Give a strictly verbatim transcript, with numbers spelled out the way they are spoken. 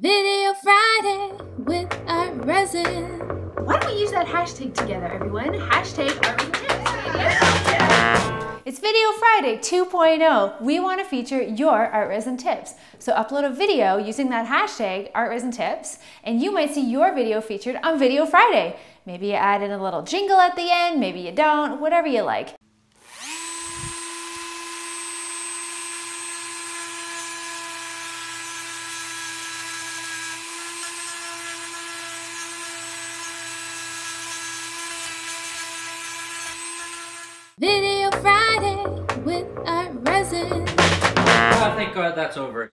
Video Friday with Art Resin. Why don't we use that hashtag together, everyone? Hashtag ArtResinTips. It's Video Friday two point oh. We want to feature your Art Resin tips. So upload a video using that hashtag ArtResinTips, and you might see your video featured on Video Friday. Maybe you add in a little jingle at the end, maybe you don't, whatever you like. Video Friday with Art Resin. Oh, thank God that's over.